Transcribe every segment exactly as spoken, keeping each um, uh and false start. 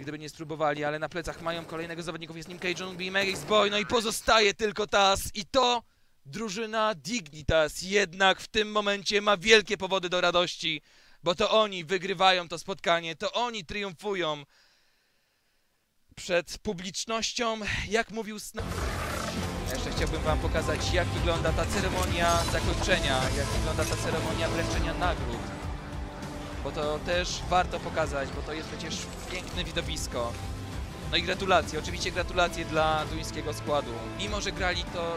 gdyby nie spróbowali, ale na plecach mają kolejnego zawodników, jest nim K J U N B, Magic's Boy, no i pozostaje tylko T A S i to drużyna Dignitas jednak w tym momencie ma wielkie powody do radości, bo to oni wygrywają to spotkanie, to oni triumfują przed publicznością, jak mówił Snap. Jeszcze chciałbym wam pokazać, jak wygląda ta ceremonia zakończenia, jak wygląda ta ceremonia wręczenia nagród. Bo to też warto pokazać, bo to jest przecież piękne widowisko. No i gratulacje, oczywiście gratulacje dla duńskiego składu. Mimo, że grali to,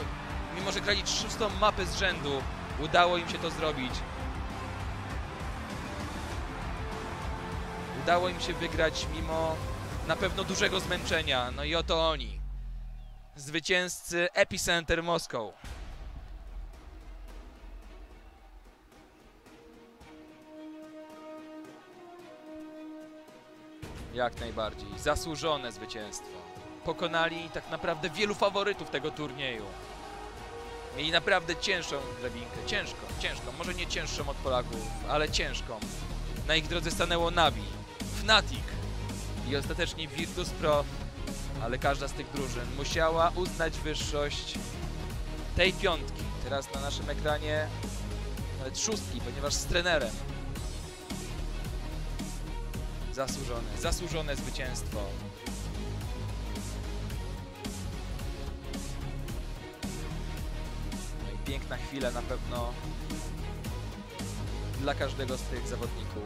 mimo, że grali szóstą mapę z rzędu, udało im się to zrobić. Udało im się wygrać mimo na pewno dużego zmęczenia. No i oto oni. Zwycięzcy Epicenter Moscow. Jak najbardziej. Zasłużone zwycięstwo. Pokonali tak naprawdę wielu faworytów tego turnieju. Mieli naprawdę cięższą drabinkę. Ciężką, ciężką. Może nie cięższą od Polaków, ale ciężką. Na ich drodze stanęło Navi, Fnatic i ostatecznie Virtus.pro. Ale każda z tych drużyn musiała uznać wyższość tej piątki. Teraz na naszym ekranie nawet szóstki, ponieważ z trenerem. Zasłużone, zasłużone zwycięstwo. No i piękna chwila na pewno dla każdego z tych zawodników.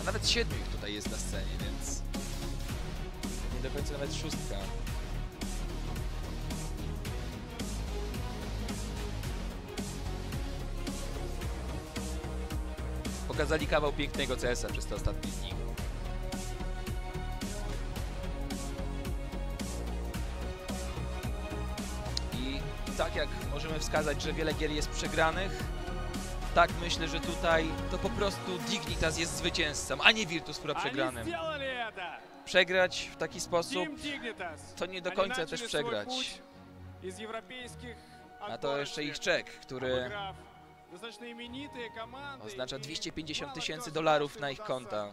A nawet siedmiu ich tutaj jest na scenie, więc nie do końca nawet szóstka. Pokazali kawał pięknego C S a przez te ostatnie dni. I tak jak możemy wskazać, że wiele gier jest przegranych, tak myślę, że tutaj to po prostu Dignitas jest zwycięzcą, a nie Virtus.pro przegranym. Przegrać w taki sposób to nie do końca też przegrać. A to jeszcze ich czek, który oznacza dwieście pięćdziesiąt tysięcy dolarów na ich konta.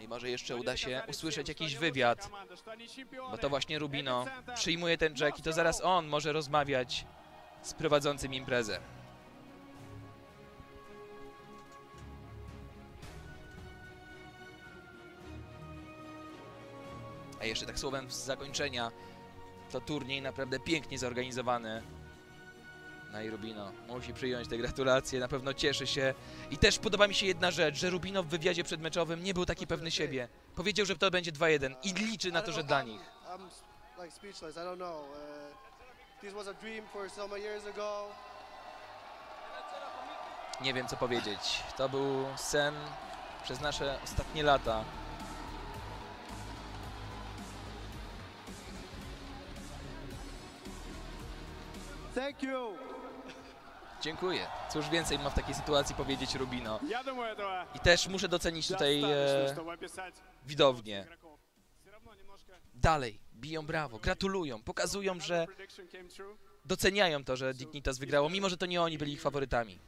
I może jeszcze uda się usłyszeć jakiś wywiad, bo to właśnie Rubino przyjmuje ten jack i to zaraz on może rozmawiać z prowadzącym imprezę. A jeszcze tak słowem z zakończenia, to turniej naprawdę pięknie zorganizowany. No i Rubino musi przyjąć te gratulacje, na pewno cieszy się. I też podoba mi się jedna rzecz, że Rubino w wywiadzie przedmeczowym nie był taki pewny siebie. Powiedział, że to będzie dwa jeden i liczy na to, że dla nich. Nie wiem, co powiedzieć. To był sen przez nasze ostatnie lata. Thank you. Dziękuję. Cóż więcej ma w takiej sytuacji powiedzieć Rubino. I też muszę docenić tutaj e, widownię. Dalej biją brawo, gratulują, pokazują, że doceniają to, że Dignitas wygrało, mimo że to nie oni byli ich faworytami.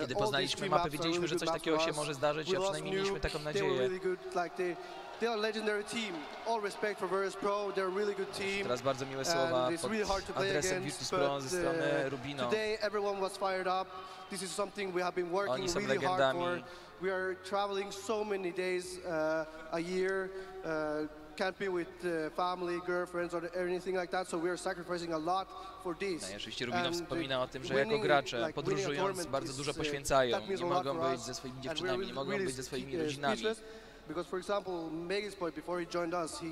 Kiedy poznaliśmy mapę, wiedzieliśmy, że coś takiego się może zdarzyć, a przynajmniej mieliśmy taką nadzieję. Teraz bardzo miłe słowa pod adresem Virtus.pro ze strony Rubino. Oni są legendami. Can't be with uh, family, girlfriends or anything like that, so we are sacrificing a lot for this. No, oczywiście Rubino wspomina o tym, że jako gracze podróżując bardzo dużo poświęcają, nie mogą być ze swoimi dziewczynami, nie mogą być ze swoimi rodzinami. Because for example, Megachist Boy before he joined us, he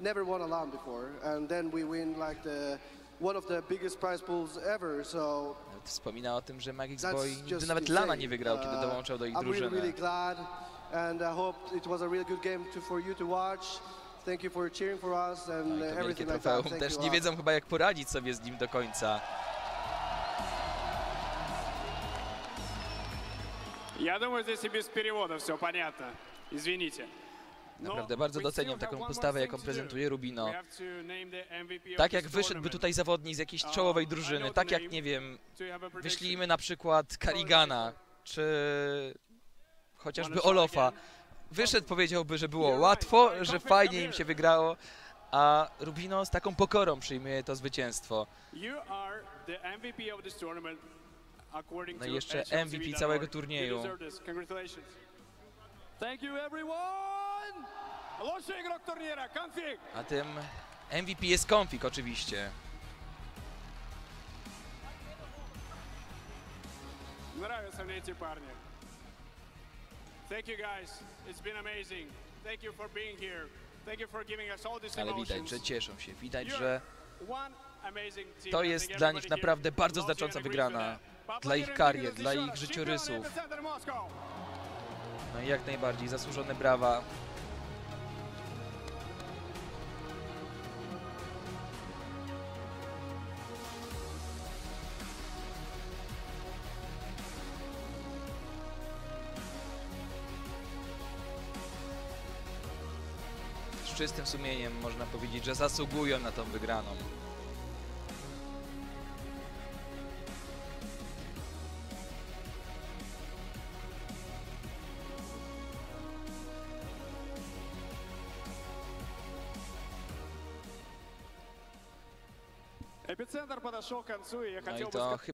never won a LAN before, and then we win like the one of the biggest prize pools ever. So wspomina o tym, że Megachist Boy nigdy nawet LANa nie wygrał, kiedy dołączał do ich drużyny. And I hope it was a really good game for you to watch. No i to wielkie trofeum. Też nie wiedzą chyba, jak poradzić sobie z nim do końca. Ja думаю, здесь и без перевода все понятно. Извините. Naprawdę bardzo doceniam taką postawę, jaką prezentuje Rubino. Tak jak wyszedłby tutaj zawodnik z jakiejś czołowej drużyny, tak jak, nie wiem, wyślijmy na przykład Karigana, czy chociażby Olofa. Wyszedł, powiedziałby, że było łatwo, że fajnie im się wygrało, a Rubino z taką pokorą przyjmuje to zwycięstwo. No i jeszcze M V P całego turnieju. A tym M V P jest Konfig oczywiście. Ale widać, że cieszą się. Widać, że to jest dla nich naprawdę bardzo znacząca wygrana. Dla ich karier, dla ich życiorysów. No i jak najbardziej zasłużone brawa. Z czystym sumieniem można powiedzieć, że zasługują na tą wygraną. Epicenter podeszł do końca i ja chciałbym